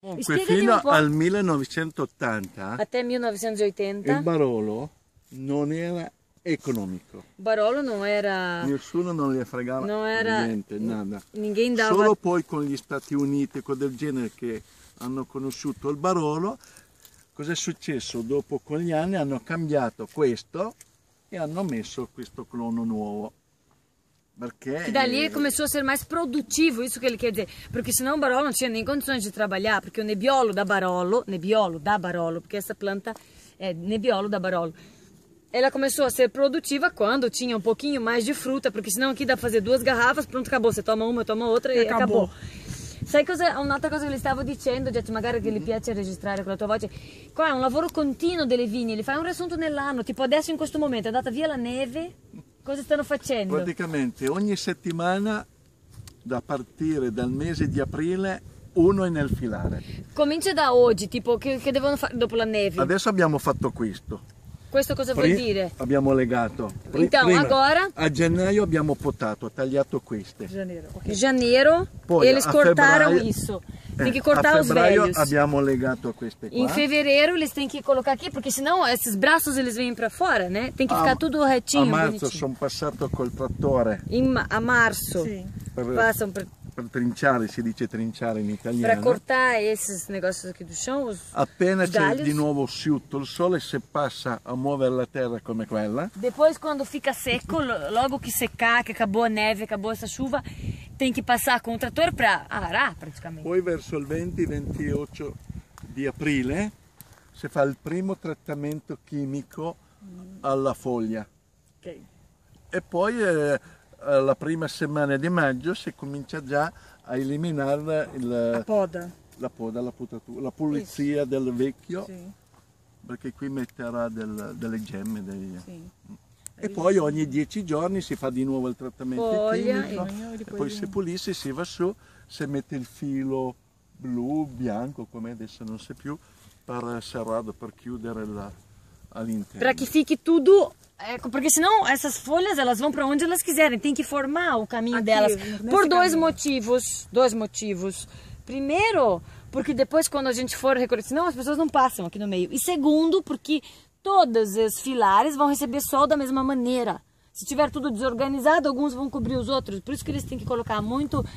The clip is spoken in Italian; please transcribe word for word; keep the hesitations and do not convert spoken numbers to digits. Comunque fino al millenovecentottanta, a te millenovecentottanta, il Barolo non era economico. Barolo non era... Nessuno non gli fregava, non era... niente, nada. Dava... Solo poi con gli Stati Uniti e con del genere che hanno conosciuto il Barolo, cos'è successo? Dopo con gli anni hanno cambiato questo e hanno messo questo clono nuovo. Perché? E da lì começou a ser mais produtivo, isso que ele quer dizer. Porque senão o Barolo não tinha nem condições de trabalhar, porque o Nebbiolo da Barolo, Nebbiolo da Barolo, porque essa planta é Nebbiolo da Barolo, ela começou a ser produtiva quando tinha um pouquinho mais de fruta, porque senão aqui dá pra fazer duas garrafas, pronto, acabou. Você toma uma, toma outra e acabou. acabou. Sai cosa, un'altra cosa che le stavo dicendo, magari che gli piace registrare con la tua voce, qua è un lavoro continuo delle vigne, li fai un riassunto nell'anno, tipo adesso in questo momento è andata via la neve, cosa stanno facendo? Praticamente ogni settimana, da partire dal mese di aprile, uno è nel filare. Comincia da oggi, tipo che, che devono fare dopo la neve? Adesso abbiamo fatto questo. Questo cosa Pri vuol dire? Abbiamo legato. Pri então, prima, agora... A gennaio abbiamo potato, tagliato queste. Janeiro, okay. Janeiro poi, e le scortarono isso. Tem que cortar os velhos. Abbiamo legato a queste qua. Em fevereiro eles têm que colocar aqui, porque senão esses braços eles vêm para fora, né? Tem que ficar a, tudo retinho. A marzo sono passato col trattore. In, a marzo. Sì. Per, passam per, per trinciare, si dice trinciare in italiano. Per cortare esses negócios aqui do chão, os appena c'è di nuovo asciutto il sole, se passa a muovere la terra come quella. Depois quando fica secco, logo che secca, che acabou a neve, acabou essa chuva, tem que passar com o trator para arar praticamente. Poi verso il venti ventotto di aprile si fa il primo trattamento chimico alla foglia. Okay. E poi eh, la prima settimana di maggio si comincia già a eliminare il, la poda, la, poda, la, putatura, la pulizia sì. Del vecchio, sì. Perché qui metterà del, delle gemme. Dei, sì. E poi ogni dieci giorni si fa di nuovo il trattamento Foglia, chimico, e, e poi se pulisce si va su, si mette il filo blu, bianco, come adesso non so più, per serrare, per chiudere all'interno. Per che fichi tutto, ecco, perché sennò queste foglie vanno per onde elas quiserem, tem que formare il cammino delas, per due motivi. Primeiro, perché depois quando a gente for recolher, senão as pessoas não passam aqui no meio. E segundo, perché todos os filares vão receber sol da mesma maneira. Se tiver tudo desorganizado, alguns vão cobrir os outros. Por isso que eles têm que colocar muito